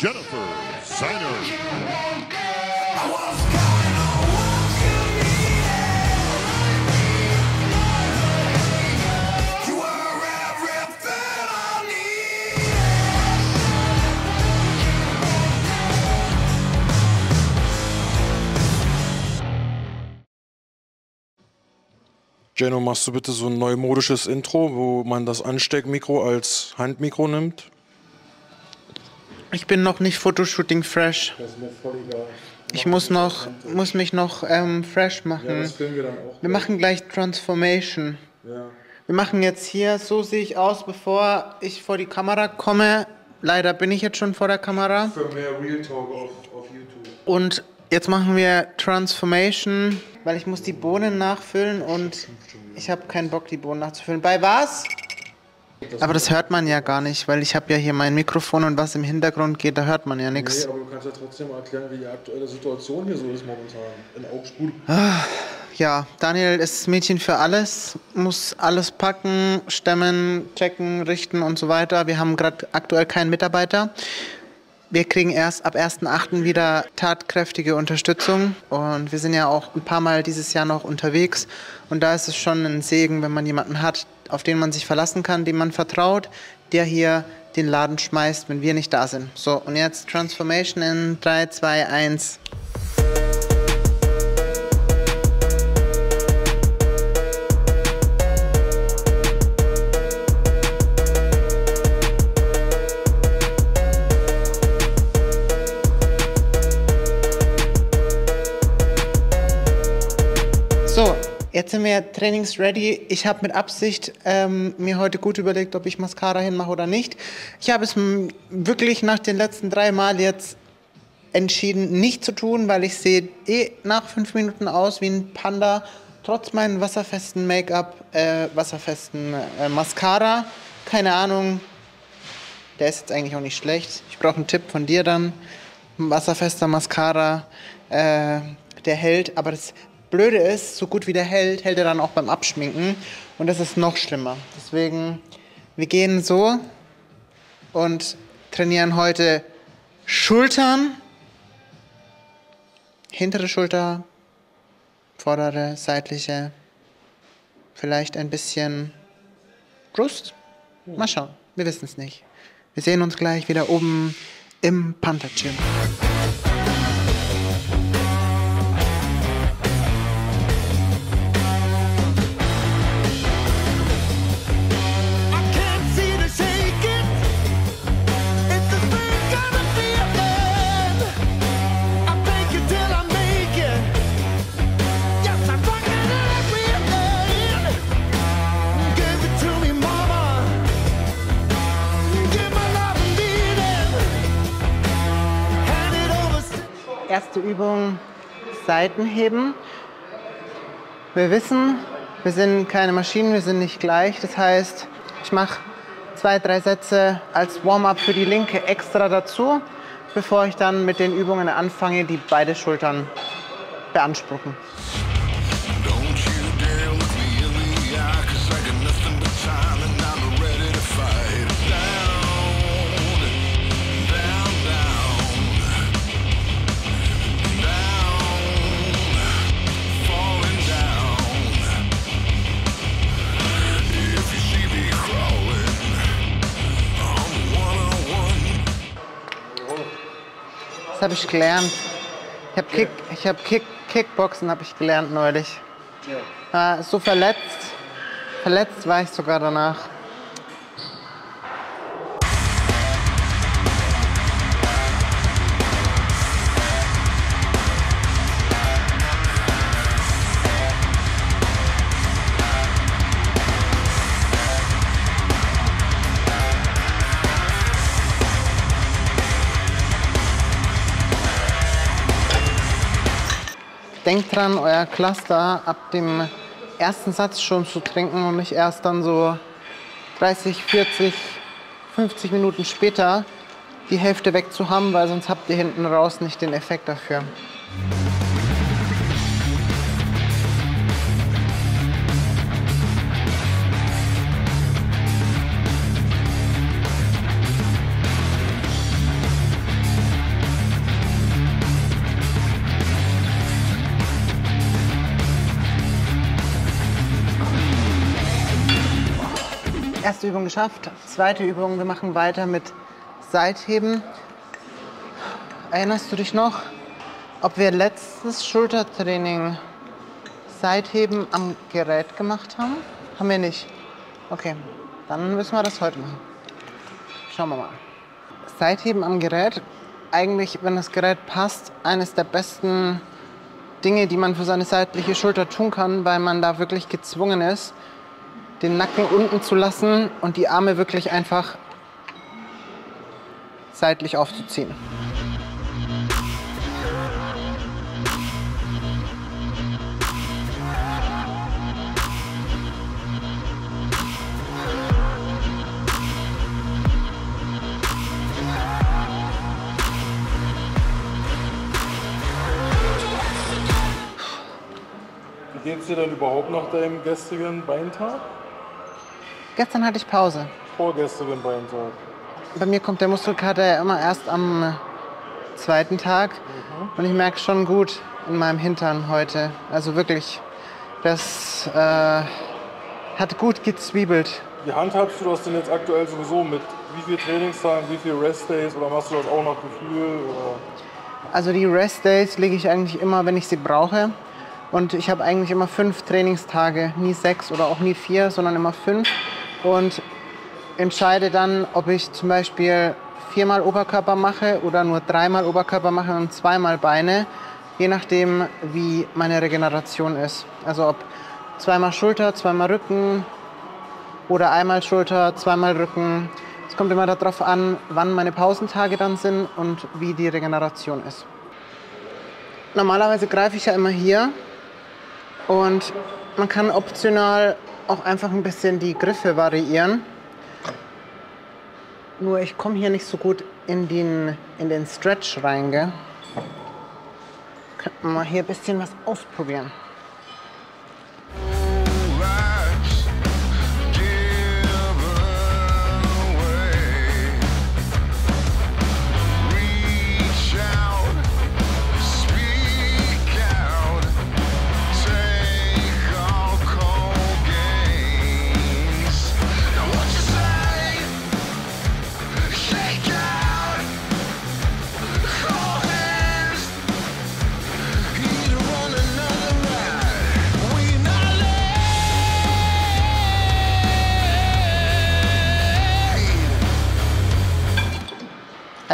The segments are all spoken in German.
Jennifer Zienert. Jeno, machst du bitte so ein neumodisches Intro, wo man das Ansteckmikro als Handmikro nimmt? Ich bin noch nicht Fotoshooting fresh. Das ist mir voll egal. Ich muss mich noch fresh machen. Ja, das filmen wir dann auch. Wir machen gleich Transformation. Ja. Wir machen jetzt hier, so sehe ich aus, bevor ich vor die Kamera komme. Leider bin ich jetzt schon vor der Kamera. Für mehr Real Talk auf YouTube. Und jetzt machen wir Transformation, weil ich muss die Bohnen nachfüllen und ich habe keinen Bock, die Bohnen nachzufüllen. Bei was? Aber das hört man ja gar nicht, weil ich habe ja hier mein Mikrofon und was im Hintergrund geht, da hört man ja nichts. Nee, aber du kannst ja trotzdem mal erklären, wie die aktuelle Situation hier so ist momentan in Augsburg. Ja, Daniel ist das Mädchen für alles, muss alles packen, stemmen, checken, richten und so weiter. Wir haben gerade aktuell keinen Mitarbeiter. Wir kriegen erst ab 1.8. wieder tatkräftige Unterstützung und wir sind ja auch ein paar Mal dieses Jahr noch unterwegs und da ist es schon ein Segen, wenn man jemanden hat, auf den man sich verlassen kann, dem man vertraut, der hier den Laden schmeißt, wenn wir nicht da sind. So, und jetzt Transformation in 3, 2, 1... Jetzt sind wir trainingsready. Ich habe mit Absicht mir heute gut überlegt, ob ich Mascara hinmache oder nicht. Ich habe es wirklich nach den letzten 3 Mal jetzt entschieden, nicht zu tun, weil ich sehe nach 5 Minuten aus wie ein Panda, trotz meinem wasserfesten Make-up, wasserfesten Mascara. Keine Ahnung, der ist jetzt eigentlich auch nicht schlecht. Ich brauche einen Tipp von dir dann. Wasserfester Mascara, der hält, aber das Blöde ist, so gut wie der hält, hält er dann auch beim Abschminken und das ist noch schlimmer. Deswegen, wir gehen so und trainieren heute Schultern, hintere Schulter, vordere, seitliche, vielleicht ein bisschen Brust. Mal schauen, wir wissen es nicht. Wir sehen uns gleich wieder oben im Panther Gym. Erste Übung, Seiten heben. Wir wissen, wir sind keine Maschinen, wir sind nicht gleich. Das heißt, ich mache 2, 3 Sätze als Warm-up für die linke extra dazu, bevor ich dann mit den Übungen anfange, die beide Schultern beanspruchen. Das habe ich gelernt. Ich habe Kickboxen habe ich gelernt neulich. Ja. So verletzt war ich sogar danach. Denkt dran, euer Cluster ab dem ersten Satz schon zu trinken und nicht erst dann so 30, 40, 50 Minuten später die Hälfte weg zu haben, weil sonst habt ihr hinten raus nicht den Effekt dafür. Erste Übung geschafft, zweite Übung, wir machen weiter mit Seitheben. Erinnerst du dich noch, ob wir letztes Schultertraining Seitheben am Gerät gemacht haben? Haben wir nicht. Okay, dann müssen wir das heute machen. Schauen wir mal. Seitheben am Gerät, eigentlich, wenn das Gerät passt, eines der besten Dinge, die man für seine seitliche Schulter tun kann, weil man da wirklich gezwungen ist, den Nacken unten zu lassen und die Arme wirklich einfach seitlich aufzuziehen. Wie geht's dir denn überhaupt nach deinem gestrigen Beintag? Gestern hatte ich Pause. Vorgestrigen Beintag. Bei mir kommt der Muskelkater ja immer erst am zweiten Tag. Mhm. Und ich merke schon gut in meinem Hintern heute. Also wirklich, das hat gut gezwiebelt. Wie handhabst du das denn jetzt aktuell sowieso mit? Wie viel Trainingstagen, wie viel Restdays oder machst du das auch nach Gefühl? Oder? Also die Restdays lege ich eigentlich immer, wenn ich sie brauche. Und ich habe eigentlich immer 5 Trainingstage, nie 6 oder auch nie 4, sondern immer 5. Und entscheide dann, ob ich zum Beispiel 4-mal Oberkörper mache oder nur 3-mal Oberkörper mache und 2-mal Beine, je nachdem, wie meine Regeneration ist. Also ob 2-mal Schulter, 2-mal Rücken oder 1-mal Schulter, 2-mal Rücken. Es kommt immer darauf an, wann meine Pausentage dann sind und wie die Regeneration ist. Normalerweise greife ich ja immer hier und man kann optional auch einfach ein bisschen die Griffe variieren. Nur ich komme hier nicht so gut in den Stretch rein, gell? Könnten wir mal hier ein bisschen was ausprobieren.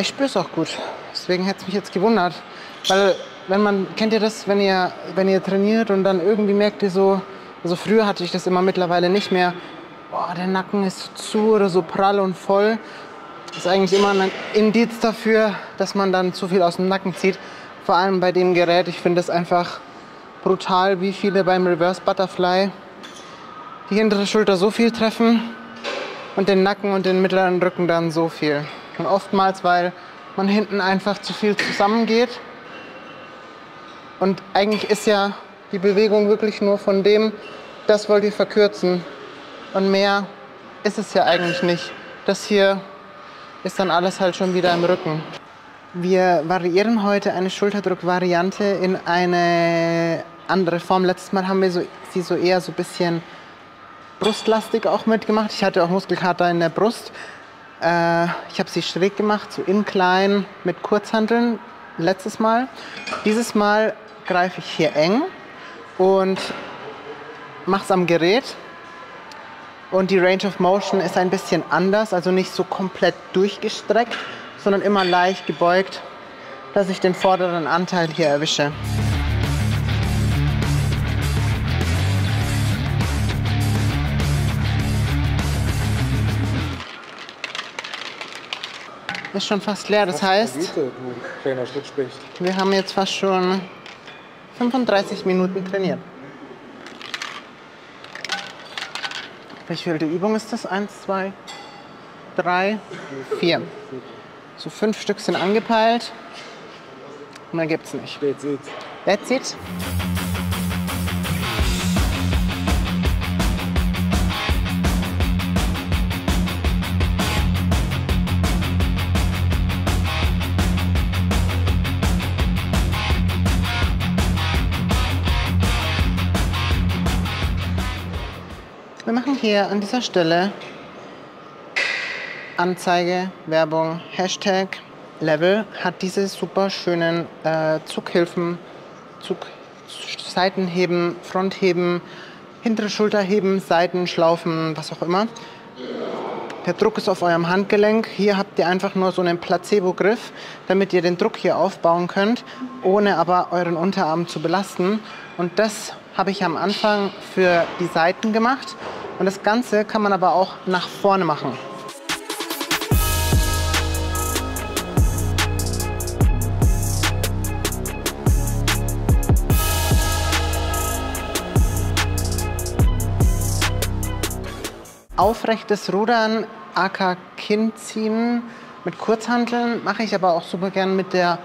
Ich spüre es auch gut, deswegen hätte es mich jetzt gewundert, weil wenn man, kennt ihr das, wenn ihr trainiert und dann irgendwie merkt ihr so, also früher hatte ich das immer, mittlerweile nicht mehr, boah, der Nacken ist zu oder so prall und voll, das ist eigentlich immer ein Indiz dafür, dass man dann zu viel aus dem Nacken zieht, vor allem bei dem Gerät, ich finde es einfach brutal, wie viele beim Reverse Butterfly die hintere Schulter so viel treffen und den Nacken und den mittleren Rücken dann so viel. Und oftmals, weil man hinten einfach zu viel zusammengeht. Und eigentlich ist ja die Bewegung wirklich nur von dem, das wollt ihr verkürzen. Und mehr ist es ja eigentlich nicht. Das hier ist dann alles halt schon wieder im Rücken. Wir variieren heute eine Schulterdruckvariante in eine andere Form. Letztes Mal haben wir sie eher so ein bisschen brustlastig auch mitgemacht. Ich hatte auch Muskelkater in der Brust. Ich habe sie schräg gemacht, so incline mit Kurzhanteln letztes Mal. Dieses Mal greife ich hier eng und mache es am Gerät. Und die Range of Motion ist ein bisschen anders, also nicht so komplett durchgestreckt, sondern immer leicht gebeugt, dass ich den vorderen Anteil hier erwische. Ist schon fast leer, das heißt, wir haben jetzt fast schon 35 Minuten trainiert. Welche Übung ist das? 1, 2, 3, 4. So 5 Stück sind angepeilt. Mehr gibt's nicht. That's it. Wir machen hier an dieser Stelle Anzeige, Werbung, Hashtag. Level hat diese super schönen Zughilfen, Seitenheben, Frontheben, hintere Schulterheben, Seitenschlaufen, was auch immer. Der Druck ist auf eurem Handgelenk. Hier habt ihr einfach nur so einen Placebo-Griff, damit ihr den Druck hier aufbauen könnt, ohne aber euren Unterarm zu belasten. Und das habe ich am Anfang für die Seiten gemacht. Und das Ganze kann man aber auch nach vorne machen. Aufrechtes Rudern, aka Kinnziehen mit Kurzhanteln, mache ich aber auch super gern mit der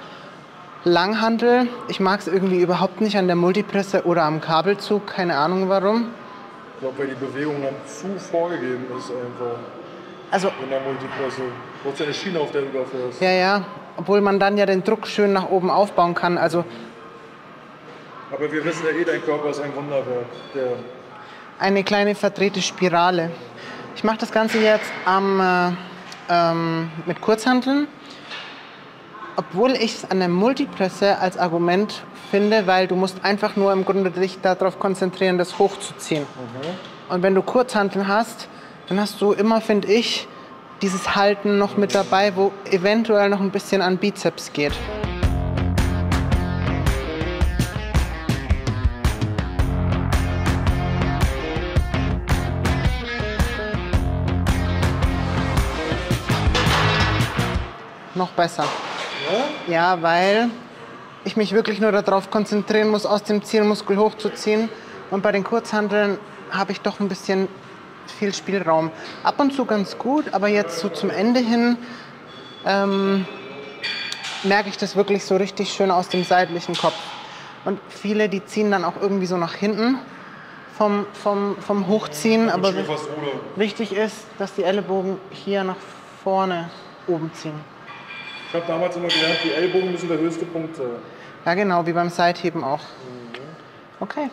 Langhantel. Ich mag es irgendwie überhaupt nicht an der Multipresse oder am Kabelzug, keine Ahnung warum. Ich glaube, weil die Bewegung dann zu vorgegeben ist einfach. Also in der Multipresse, wo du eine Schiene auf der Überfährst. Ja, ja, obwohl man dann ja den Druck schön nach oben aufbauen kann. Also aber wir wissen ja eh, dein Körper ist ein Wunderwerk. Eine kleine verdrehte Spirale. Ich mache das Ganze jetzt mit Kurzhanteln, obwohl ich es an der Multipresse als Argument finde, weil du musst einfach nur im Grunde dich darauf konzentrieren, das hochzuziehen. Mhm. Und wenn du Kurzhanteln hast, dann hast du immer, finde ich, dieses Halten noch mit dabei, wo eventuell noch ein bisschen an Bizeps geht. Noch besser. Ja? Ja, weil ich mich wirklich nur darauf konzentrieren muss, aus dem Zielmuskel hochzuziehen. Und bei den Kurzhanteln habe ich doch ein bisschen viel Spielraum. Ab und zu ganz gut, aber jetzt so zum Ende hin merke ich das wirklich so richtig schön aus dem seitlichen Kopf. Und viele, die ziehen dann auch irgendwie so nach hinten vom Hochziehen. Aber wichtig ist, dass die Ellenbogen hier nach vorne oben ziehen. Ich habe damals immer gelernt, die Ellbogen müssen der höchste Punkt sein. Ja genau, wie beim Sideheben auch. Okay.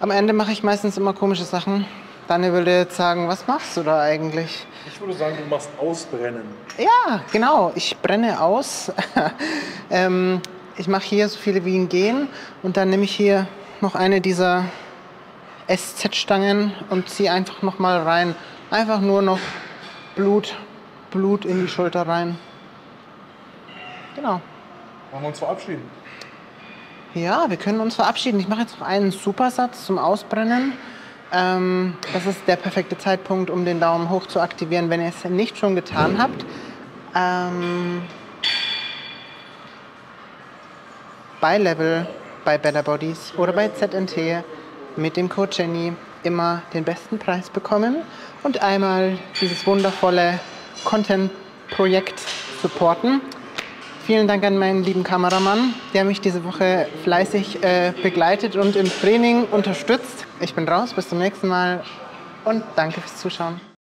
Am Ende mache ich meistens immer komische Sachen. Daniel würde jetzt sagen, was machst du da eigentlich? Ich würde sagen, du machst Ausbrennen. Ja, genau. Ich brenne aus. Ich mache hier so viele wie ein Gehen. Und dann nehme ich hier noch eine dieser SZ-Stangen und ziehe einfach noch mal rein. Einfach nur noch Blut in die Schulter rein. Genau. Wollen wir uns verabschieden? Ja, wir können uns verabschieden. Ich mache jetzt noch einen Supersatz zum Ausbrennen. Das ist der perfekte Zeitpunkt, um den Daumen hoch zu aktivieren, wenn ihr es nicht schon getan habt. Bei Level, bei Better Bodies oder bei ZNT mit dem Code Jenny immer den besten Preis bekommen und einmal dieses wundervolle Content-Projekt supporten. Vielen Dank an meinen lieben Kameramann, der mich diese Woche fleißig begleitet und im Training unterstützt. Ich bin raus, bis zum nächsten Mal und danke fürs Zuschauen.